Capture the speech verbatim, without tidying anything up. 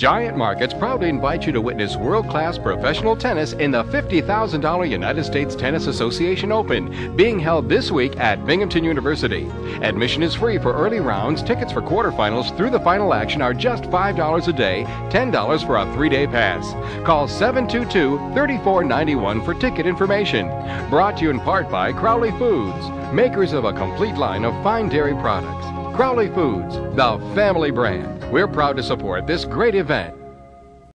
Giant Markets proudly invites you to witness world-class professional tennis in the fifty thousand dollar United States Tennis Association Open, being held this week at Binghamton University. Admission is free for early rounds. Tickets for quarterfinals through the final action are just five dollars a day, ten dollars for a three-day pass. Call seven two two, three four nine one for ticket information. Brought to you in part by Crowley Foods, makers of a complete line of fine dairy products. Crowley Foods, the family brand. We're proud to support this great event.